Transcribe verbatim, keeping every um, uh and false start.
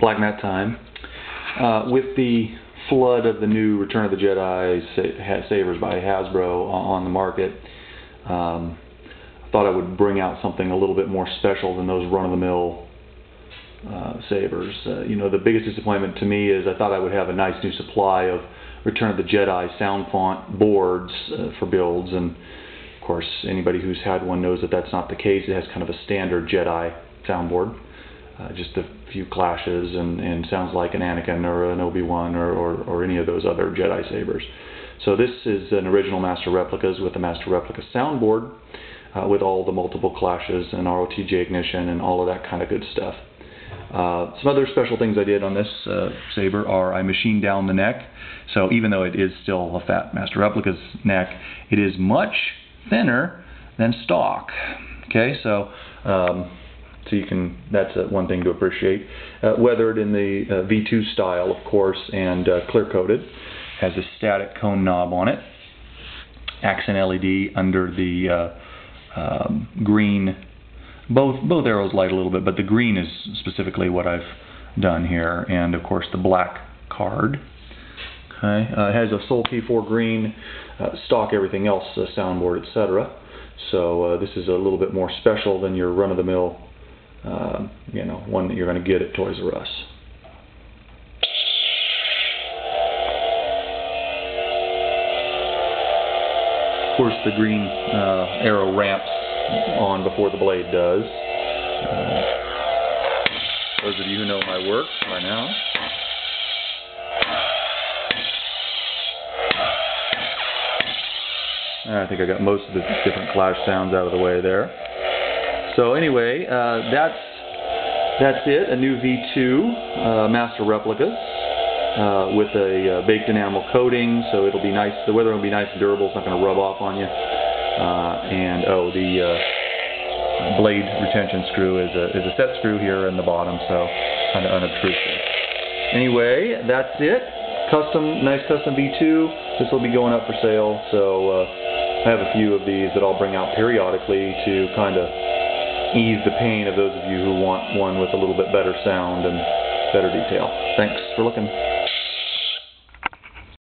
Black Mat Time. Uh, with the flood of the new Return of the Jedi sa Savers by Hasbro on the market, um, I thought I would bring out something a little bit more special than those run-of-the-mill uh, Savers. Uh, you know, the biggest disappointment to me is I thought I would have a nice new supply of Return of the Jedi sound font boards uh, for builds, and of course anybody who's had one knows that that's not the case. It has kind of a standard Jedi soundboard. Uh, just a few clashes and, and sounds like an Anakin or an Obi-Wan or, or, or any of those other Jedi sabers. So this is an original Master Replicas with the Master Replica soundboard uh, with all the multiple clashes and R O T J ignition and all of that kind of good stuff. Uh, some other special things I did on this uh, saber are I machined down the neck. So even though it is still a fat Master Replica's neck, it is much thinner than stock. Okay, so um, So you can, that's uh, one thing to appreciate. Uh, weathered in the uh, V two style, of course, and uh, clear coated. Has a static cone knob on it. Accent L E D under the uh, um, green. Both both arrows light a little bit, but the green is specifically what I've done here. And of course the black card. Okay, uh, it has a Sol P four green uh, stock, everything else, uh, soundboard, et cetera. So uh, this is a little bit more special than your run-of-the-mill. Uh, you know, one that you're going to get at Toys R Us. Of course, the green uh, arrow ramps on before the blade does. Uh, those of you who know my work by now. I think I got most of the different clash sounds out of the way there. So anyway, uh, that's that's it. A new V two uh, Master Replicas uh, with a uh, baked enamel coating, so it'll be nice. The weather will be nice and durable. It's not going to rub off on you. Uh, and oh, the uh, blade retention screw is a is a set screw here in the bottom, so kind of unobtrusive. Anyway, that's it. Custom, nice custom V two. This will be going up for sale. So uh, I have a few of these that I'll bring out periodically to kind of ease the pain of those of you who want one with a little bit better sound and better detail. Thanks for looking.